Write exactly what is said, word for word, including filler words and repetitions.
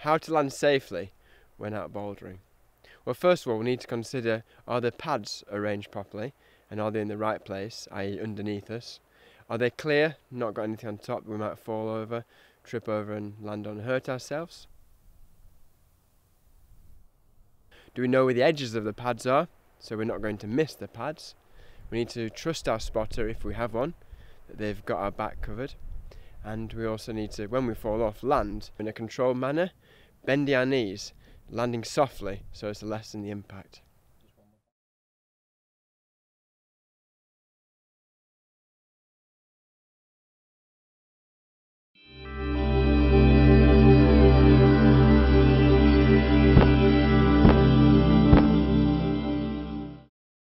How to land safely when out bouldering. Well, first of all, we need to consider, are the pads arranged properly and are they in the right place, that is underneath us? Are they clear, not got anything on top, we might fall over, trip over and land on and hurt ourselves? Do we know where the edges of the pads are, so we're not going to miss the pads? We need to trust our spotter, if we have one, that they've got our back covered. And we also need to, when we fall off, land in a controlled manner, bending our knees, landing softly so as to lessen the impact.